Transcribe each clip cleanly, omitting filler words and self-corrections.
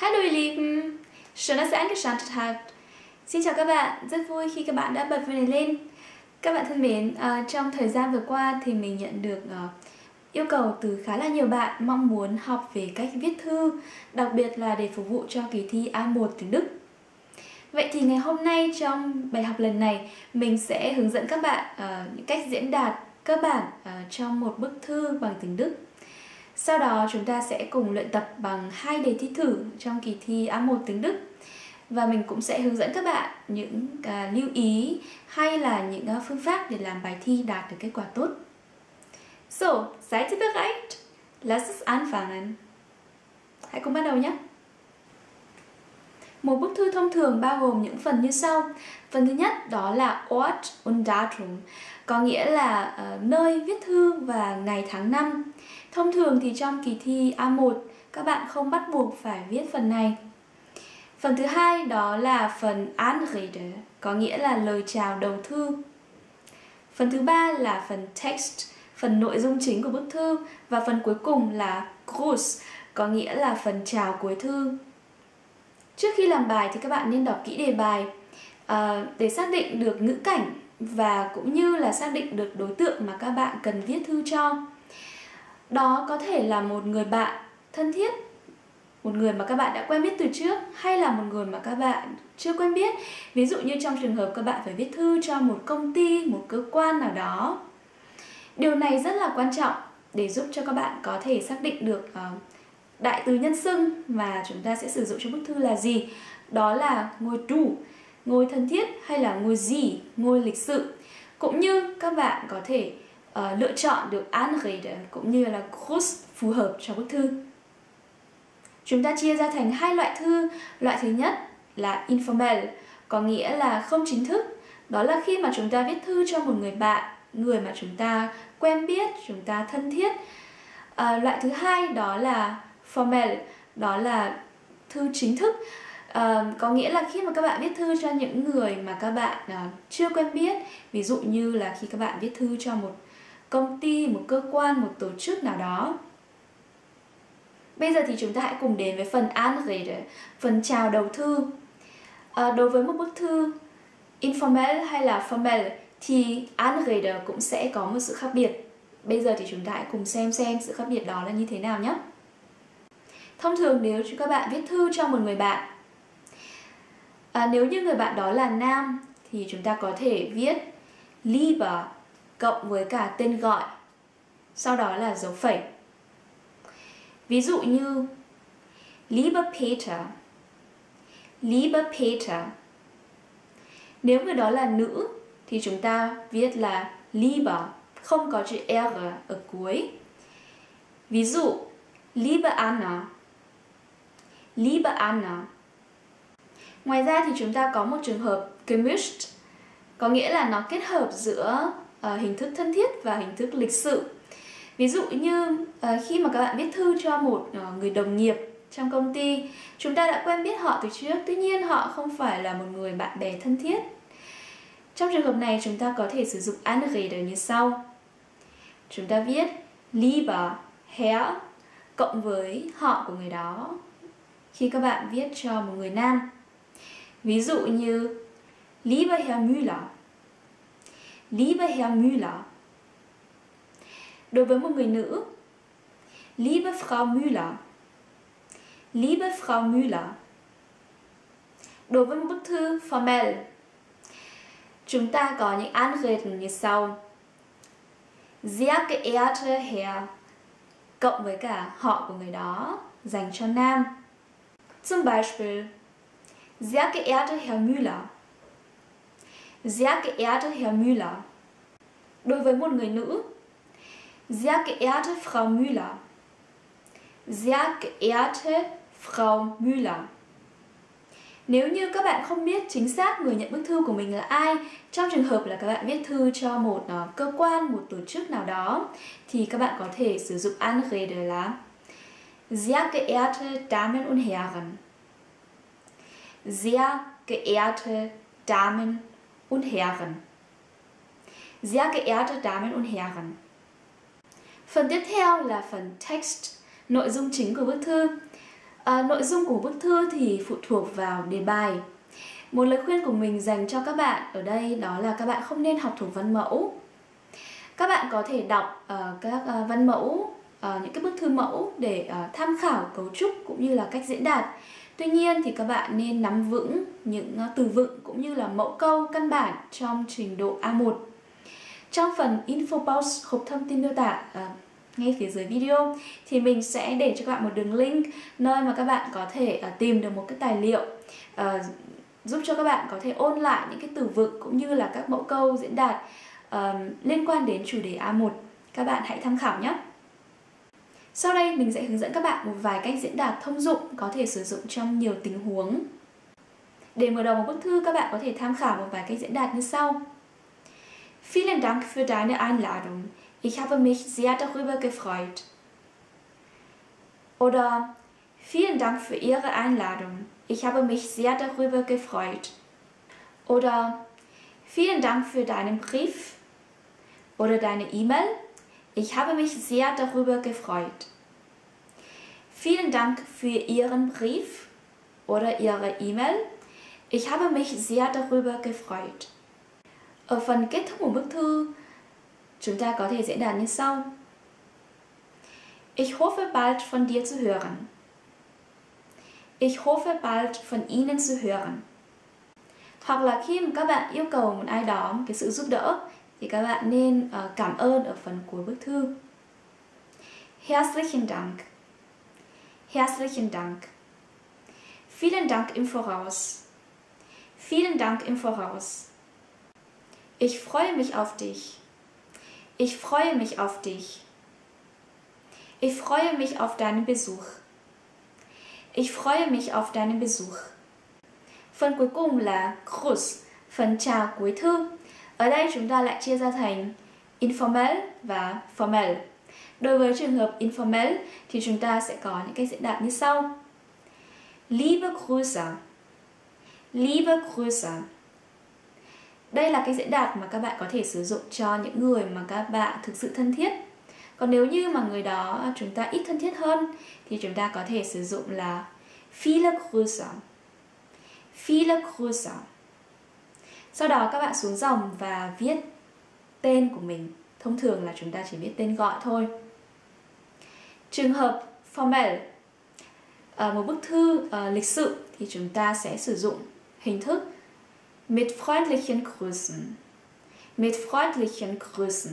Hallo ihr Lieben! Schön, dass ihr eingeschaltet habt. Xin chào các bạn, rất vui khi các bạn đã bật video lên. Các bạn thân mến, trong thời gian vừa qua thì mình nhận được yêu cầu từ khá là nhiều bạn mong muốn học về cách viết thư, đặc biệt là để phục vụ cho kỳ thi A1 tiếng Đức. Vậy thì ngày hôm nay trong bài học lần này, mình sẽ hướng dẫn các bạn những cách diễn đạt cơ bản trong một bức thư bằng tiếng Đức. Sau đó chúng ta sẽ cùng luyện tập bằng 2 đề thi thử trong kỳ thi A1 tiếng Đức. Và mình cũng sẽ hướng dẫn các bạn những lưu ý hay là những phương pháp để làm bài thi đạt được kết quả tốt. So, seid ihr bereit? Lass uns anfangen! Hãy cùng bắt đầu nhé! Một bức thư thông thường bao gồm những phần như sau. Phần thứ nhất đó là Ort und Datum, có nghĩa là nơi viết thư và ngày tháng năm. Thông thường thì trong kỳ thi A1 các bạn không bắt buộc phải viết phần này. Phần thứ hai đó là phần Anrede, có nghĩa là lời chào đầu thư. Phần thứ ba là phần text, phần nội dung chính của bức thư. Và phần cuối cùng là Gruß, có nghĩa là phần chào cuối thư. Trước khi làm bài thì các bạn nên đọc kỹ đề bài để xác định được ngữ cảnh và cũng như là xác định được đối tượng mà các bạn cần viết thư cho. Đó có thể là một người bạn thân thiết, một người mà các bạn đã quen biết từ trước, hay là một người mà các bạn chưa quen biết. Ví dụ như trong trường hợp các bạn phải viết thư cho một công ty, một cơ quan nào đó. Điều này rất là quan trọng để giúp cho các bạn có thể xác định được đại từ nhân xưng mà chúng ta sẽ sử dụng trong bức thư là gì. Đó là ngôi du, ngôi thân thiết hay là ngôi gì, ngôi lịch sự. Cũng như các bạn có thể lựa chọn được Anrede cũng như là Gruß phù hợp cho bức thư. Chúng ta chia ra thành hai loại thư. Loại thứ nhất là informel, có nghĩa là không chính thức. Đó là khi mà chúng ta viết thư cho một người bạn, người mà chúng ta quen biết, chúng ta thân thiết. Loại thứ hai đó là formel, đó là thư chính thức. Có nghĩa là khi mà các bạn viết thư cho những người mà các bạn chưa quen biết. Ví dụ như là khi các bạn viết thư cho một công ty, một cơ quan, một tổ chức nào đó. Bây giờ thì chúng ta hãy cùng đến với phần Anrede, phần chào đầu thư. Đối với một bức thư informel hay là formel thì Anrede cũng sẽ có một sự khác biệt. Bây giờ thì chúng ta hãy cùng xem sự khác biệt đó là như thế nào nhé. Thông thường nếu các bạn viết thư cho một người bạn, nếu như người bạn đó là nam thì chúng ta có thể viết Lieber cộng với cả tên gọi, sau đó là dấu phẩy. Ví dụ như Lieber Peter, Lieber Peter. Nếu người đó là nữ thì chúng ta viết là Lieber, không có chữ R ở cuối. Ví dụ Liebe Anna, Liebe Anna. Ngoài ra thì chúng ta có một trường hợp gemischt, có nghĩa là nó kết hợp giữa hình thức thân thiết và hình thức lịch sự. Ví dụ như khi mà các bạn viết thư cho một người đồng nghiệp trong công ty, chúng ta đã quen biết họ từ trước, tuy nhiên họ không phải là một người bạn bè thân thiết. Trong trường hợp này chúng ta có thể sử dụng Anrede như sau. Chúng ta viết Lieber Herr cộng với họ của người đó khi các bạn viết cho một người nam. Ví dụ như Lieber Herr Müller, Lieber Herr Müller. Đối với một người nữ, Liebe Frau Müller, Liebe Frau Müller. Đối với một bức thư formel, chúng ta có những Anrede như sau. Sehr geehrter Herr cộng với cả họ của người đó dành cho nam. Zum Beispiel Sehr geehrter Herr Müller, Sehr geehrter Herr Müller. Đối với một người nữ, Sehr geehrte Frau Müller, Sehr geehrte Frau Müller. Nếu như các bạn không biết chính xác người nhận bức thư của mình là ai, trong trường hợp là các bạn viết thư cho một cơ quan, một tổ chức nào đó, thì các bạn có thể sử dụng Anrede là Sehr geehrte Damen und Herren, Sehr geehrte Damen und Herren, Sehr geehrte Damen und Herren. Phần tiếp theo là phần text, nội dung chính của bức thư. Nội dung của bức thư thì phụ thuộc vào đề bài. Một lời khuyên của mình dành cho các bạn ở đây đó là các bạn không nên học thuộc văn mẫu. Các bạn có thể đọc các văn mẫu, những cái bức thư mẫu để tham khảo cấu trúc cũng như là cách diễn đạt. Tuy nhiên thì các bạn nên nắm vững những từ vựng cũng như là mẫu câu căn bản trong trình độ A1. Trong phần info box hộp thông tin miêu tả ngay phía dưới video thì mình sẽ để cho các bạn một đường link nơi mà các bạn có thể tìm được một cái tài liệu giúp cho các bạn có thể ôn lại những cái từ vựng cũng như là các mẫu câu diễn đạt liên quan đến chủ đề A1. Các bạn hãy tham khảo nhé! Sau đây mình sẽ hướng dẫn các bạn một vài cách diễn đạt thông dụng có thể sử dụng trong nhiều tình huống. Để mở đầu một bức thư, các bạn có thể tham khảo một vài cách diễn đạt như sau. Vielen Dank für deine Einladung. Ich habe mich sehr darüber gefreut. Oder Vielen Dank für Ihre Einladung. Ich habe mich sehr darüber gefreut. Oder Vielen Dank für deinen Brief oder deine E-Mail. Ich habe mich sehr darüber gefreut. Vielen Dank für Ihren Brief oder Ihre E-Mail. Ich habe mich sehr darüber gefreut. Ở phần kết thúc của bức thư, chúng ta có thể diễn đạt như sau. Ich hoffe bald von dir zu hören. Ich hoffe bald von Ihnen zu hören. Hoặc là khi mà các bạn yêu cầu một ai đó cái sự giúp đỡ, thì các bạn nên cảm ơn ở phần cuối bức thư. Herzlichen Dank. Herzlichen Dank. Vielen Dank im Voraus. Vielen Dank im Voraus. Ich freue mich auf dich. Ich freue mich auf dich. Ich freue mich auf deinen Besuch. Ich freue mich auf deinen Besuch. Phần cuối cùng là Gruß, phần chào cuối thư. Ở đây chúng ta lại chia ra thành informal và formal. Đối với trường hợp informal thì chúng ta sẽ có những cách diễn đạt như sau. Liebe Grüße. Liebe Grüße. Đây là cách diễn đạt mà các bạn có thể sử dụng cho những người mà các bạn thực sự thân thiết. Còn nếu như mà người đó chúng ta ít thân thiết hơn thì chúng ta có thể sử dụng là viele Grüße. Viele Grüße. Sau đó các bạn xuống dòng và viết tên của mình. Thông thường là chúng ta chỉ viết tên gọi thôi. Trường hợp formal, một bức thư lịch sự thì chúng ta sẽ sử dụng hình thức mit freundlichen Grüßen. Mit freundlichen Grüßen.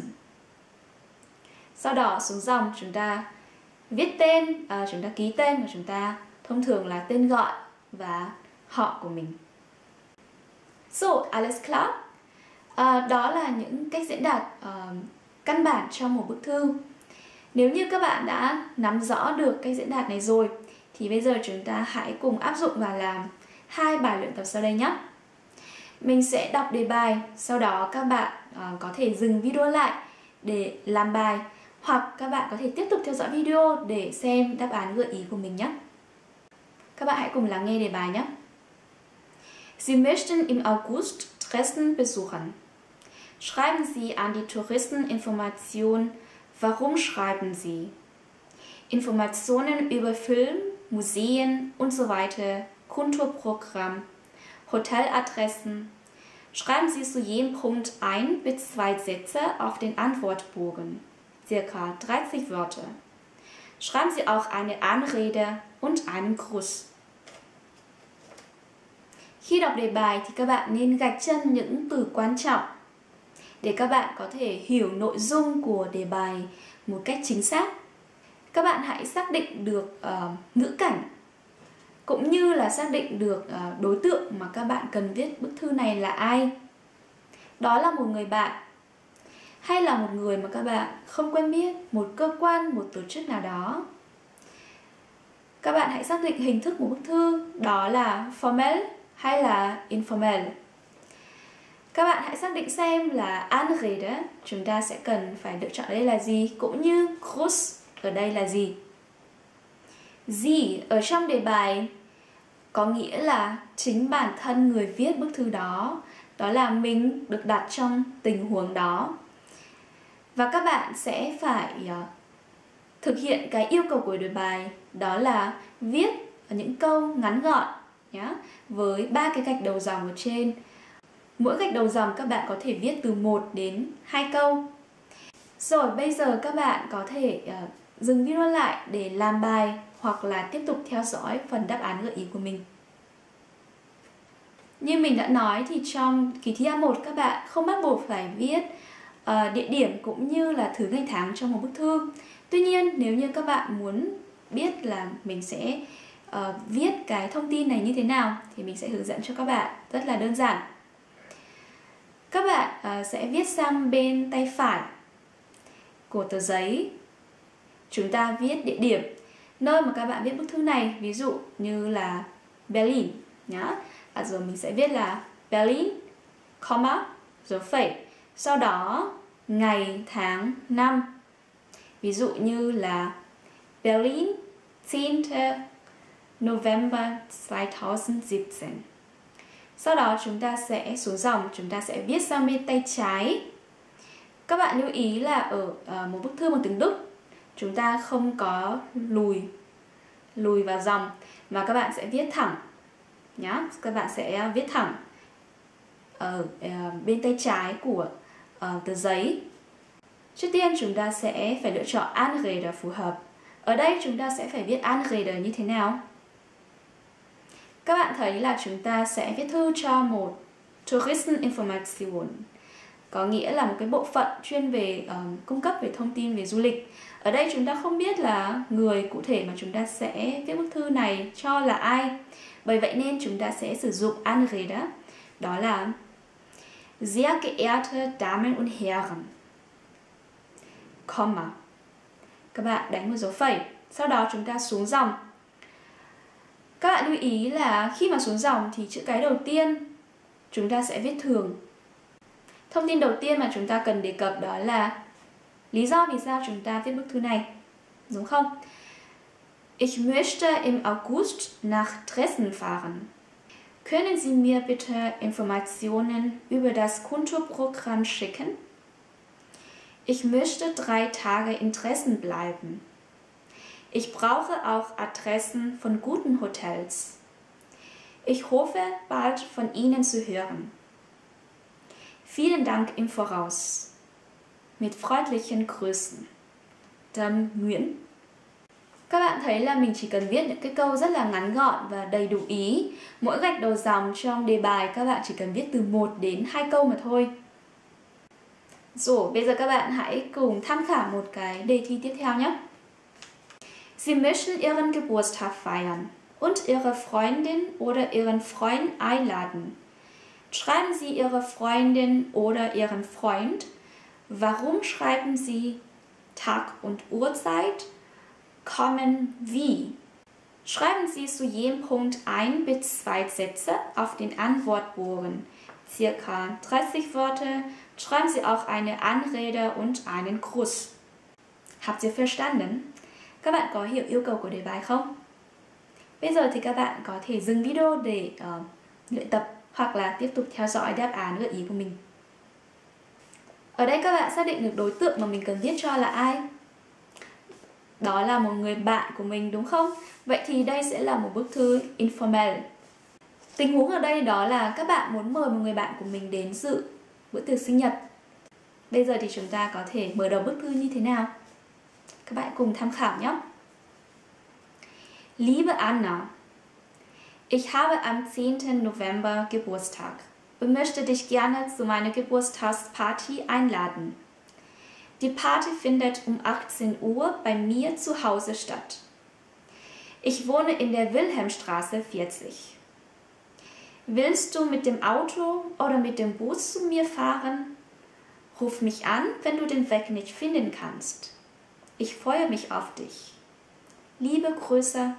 Sau đó xuống dòng chúng ta viết tên, chúng ta ký tên của chúng ta, thông thường là tên gọi và họ của mình. So, alles klar. Đó là những cách diễn đạt căn bản trong một bức thư. Nếu như các bạn đã nắm rõ được cách diễn đạt này rồi, thì bây giờ chúng ta hãy cùng áp dụng và làm hai bài luyện tập sau đây nhé. Mình sẽ đọc đề bài, sau đó các bạn có thể dừng video lại để làm bài, hoặc các bạn có thể tiếp tục theo dõi video để xem đáp án gợi ý của mình nhé. Các bạn hãy cùng lắng nghe đề bài nhé. Sie möchten im August Dresden besuchen. Schreiben Sie an die Touristeninformation. Warum schreiben Sie? Informationen über Film, Museen usw., Kulturprogramm, Hoteladressen. Schreiben Sie zu jedem Punkt ein bis zwei Sätze auf den Antwortbogen, circa 30 Wörter. Schreiben Sie auch eine Anrede und einen Gruß. Khi đọc đề bài thì các bạn nên gạch chân những từ quan trọng để các bạn có thể hiểu nội dung của đề bài một cách chính xác. Các bạn hãy xác định được ngữ cảnh cũng như là xác định được đối tượng mà các bạn cần viết bức thư này là ai. Đó là một người bạn hay là một người mà các bạn không quen biết, một cơ quan, một tổ chức nào đó. Các bạn hãy xác định hình thức của bức thư, đó là formal hay là informal. Các bạn hãy xác định xem là Anrede chúng ta sẽ cần phải lựa chọn đây là gì, cũng như Gruß ở đây là gì. Sie ở trong đề bài có nghĩa là chính bản thân người viết bức thư đó, đó là mình được đặt trong tình huống đó. Và các bạn sẽ phải thực hiện cái yêu cầu của đề bài, đó là viết những câu ngắn gọn nhá, với 3 cái gạch đầu dòng ở trên. Mỗi gạch đầu dòng các bạn có thể viết từ 1 đến 2 câu. Rồi bây giờ các bạn có thể dừng video lại để làm bài hoặc là tiếp tục theo dõi phần đáp án gợi ý của mình. Như mình đã nói thì trong kỳ thi A1 các bạn không bắt buộc phải viết địa điểm cũng như là thứ ngày tháng trong một bức thư. Tuy nhiên nếu như các bạn muốn biết là mình sẽ viết cái thông tin này như thế nào thì mình sẽ hướng dẫn cho các bạn rất là đơn giản. Các bạn sẽ viết sang bên tay phải của tờ giấy. Chúng ta viết địa điểm, nơi mà các bạn viết bức thư này, ví dụ như là Berlin nhá. Rồi mình sẽ viết là Berlin, comma, rồi phẩy. Sau đó ngày tháng năm, ví dụ như là Berlin 10 November 2017. Sau đó chúng ta sẽ xuống dòng, chúng ta sẽ viết sang bên tay trái. Các bạn lưu ý là ở một bức thư bằng tiếng Đức chúng ta không có lùi vào dòng mà các bạn sẽ viết thẳng nhá. Các bạn sẽ viết thẳng ở bên tay trái của tờ giấy. Trước tiên chúng ta sẽ phải lựa chọn Anrede phù hợp. Ở đây chúng ta sẽ phải viết Anrede như thế nào? Các bạn thấy là chúng ta sẽ viết thư cho một Touristeninformation, có nghĩa là một cái bộ phận chuyên về cung cấp về thông tin về du lịch. Ở đây chúng ta không biết là người cụ thể mà chúng ta sẽ viết bức thư này cho là ai. Bởi vậy nên chúng ta sẽ sử dụng Anrede, đó là Sehr geehrte Damen und Herren, comma. Các bạn đánh một dấu phẩy, sau đó chúng ta xuống dòng. Các bạn lưu ý là khi mà xuống dòng thì chữ cái đầu tiên chúng ta sẽ viết thường. Thông tin đầu tiên mà chúng ta cần đề cập đó là lý do vì sao chúng ta viết bức thư này, đúng không? Ich möchte im August nach Dresden fahren. Können Sie mir bitte Informationen über das Kulturprogramm schicken? Ich möchte 3 Tage in Dresden bleiben. Ich brauche auch Adressen von guten Hotels. Ich hoffe, bald von Ihnen zu hören. Vielen Dank im Voraus. Mit freundlichen Grüßen. Tam Nguyen. Các bạn thấy là mình chỉ cần viết những cái câu rất là ngắn gọn và đầy đủ ý. Mỗi gạch đầu dòng trong đề bài các bạn chỉ cần viết từ 1 đến 2 câu mà thôi. Rồi, bây giờ các bạn hãy cùng tham khảo một cái đề thi tiếp theo nhé. Sie möchten Ihren Geburtstag feiern und Ihre Freundin oder Ihren Freund einladen. Schreiben Sie Ihre Freundin oder Ihren Freund. Warum schreiben Sie Tag und Uhrzeit? Kommen wie? Schreiben Sie zu jedem Punkt 1 bis 2 Sätze auf den Antwortbogen, circa 30 Worte. Schreiben Sie auch eine Anrede und einen Gruß. Habt ihr verstanden? Các bạn có hiểu yêu cầu của đề bài không? Bây giờ thì các bạn có thể dừng video để luyện tập hoặc là tiếp tục theo dõi đáp án gợi ý của mình. Ở đây các bạn xác định được đối tượng mà mình cần viết cho là ai? Đó là một người bạn của mình, đúng không? Vậy thì đây sẽ là một bức thư informal. Tình huống ở đây đó là các bạn muốn mời một người bạn của mình đến dự bữa tiệc sinh nhật. Bây giờ thì chúng ta có thể mở đầu bức thư như thế nào? Các bạn cùng tham khảo nhé. Liebe Anna, ich habe am 10. November Geburtstag und möchte dich gerne zu meiner Geburtstagsparty einladen. Die Party findet um 18 Uhr bei mir zu Hause statt. Ich wohne in der Wilhelmstraße 40. Willst du mit dem Auto oder mit dem Bus zu mir fahren? Ruf mich an, wenn du den Weg nicht finden kannst. Ich freue mich auf dich. Liebe Grüße,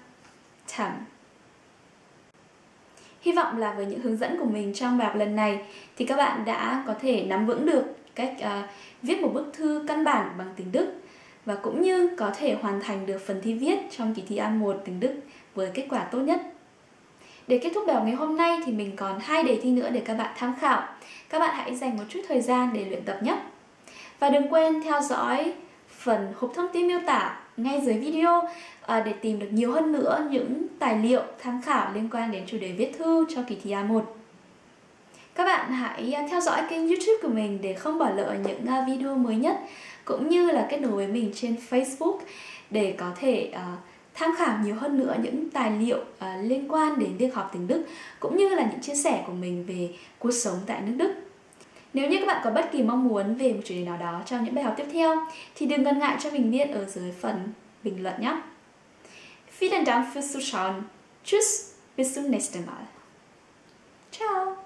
Tam. Hy vọng là với những hướng dẫn của mình trong bài học lần này thì các bạn đã có thể nắm vững được cách viết một bức thư căn bản bằng tiếng Đức và cũng như có thể hoàn thành được phần thi viết trong kỳ thi A1 tiếng Đức với kết quả tốt nhất. Để kết thúc bài học ngày hôm nay thì mình còn 2 đề thi nữa để các bạn tham khảo. Các bạn hãy dành một chút thời gian để luyện tập nhé. Và đừng quên theo dõi phần hộp thông tin miêu tả ngay dưới video để tìm được nhiều hơn nữa những tài liệu tham khảo liên quan đến chủ đề viết thư cho kỳ thi A1. Các bạn hãy theo dõi kênh YouTube của mình để không bỏ lỡ những video mới nhất, cũng như là kết nối với mình trên Facebook để có thể tham khảo nhiều hơn nữa những tài liệu liên quan đến việc học tiếng Đức, cũng như là những chia sẻ của mình về cuộc sống tại nước Đức. Nếu như các bạn có bất kỳ mong muốn về một chủ đề nào đó trong những bài học tiếp theo thì đừng ngần ngại cho mình biết ở dưới phần bình luận nhé. Vielen Dank fürs Zuschauen. Tschüss, bis zum nächsten Mal. Ciao.